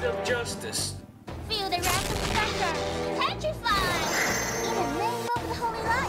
blade of justice. Feel the wrath of thunder, petrified in the name of the holy light.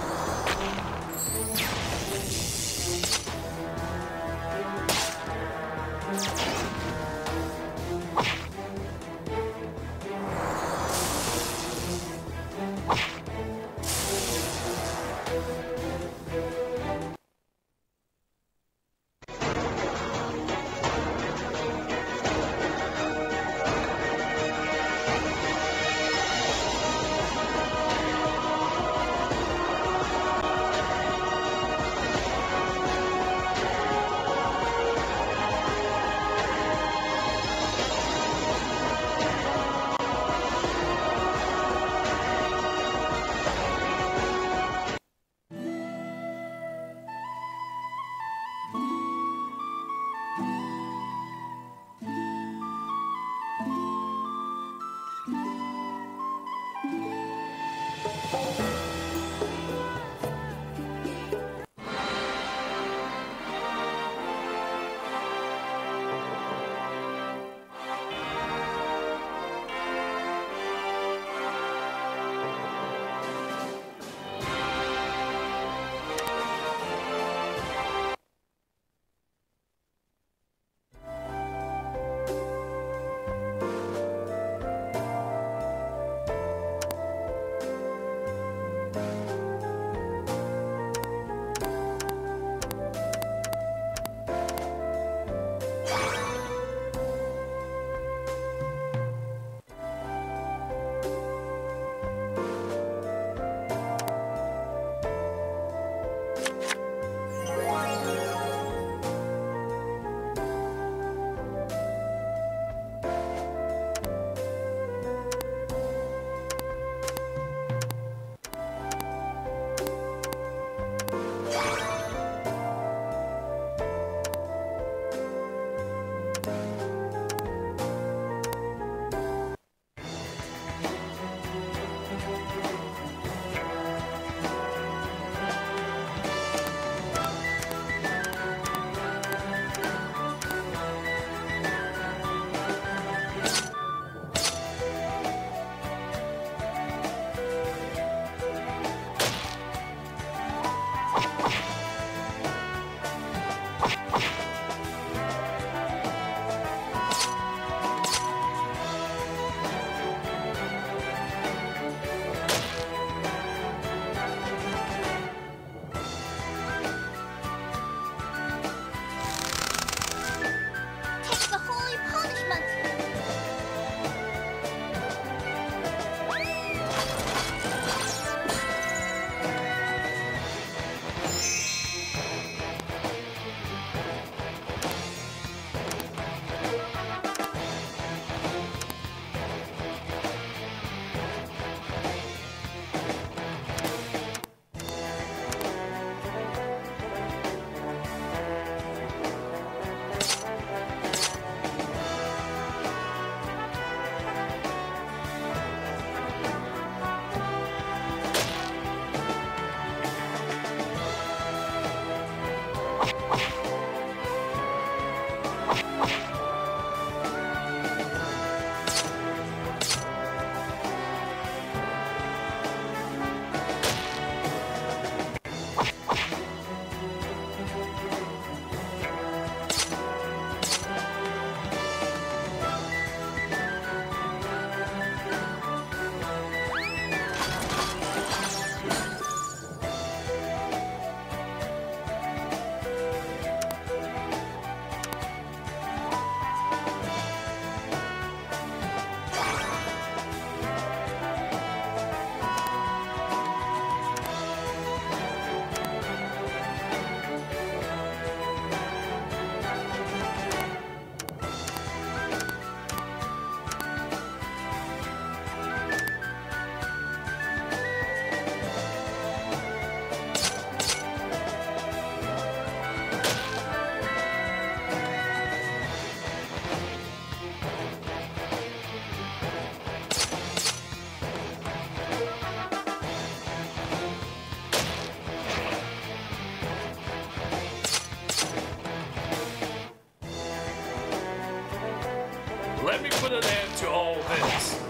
Let me put an end to all this.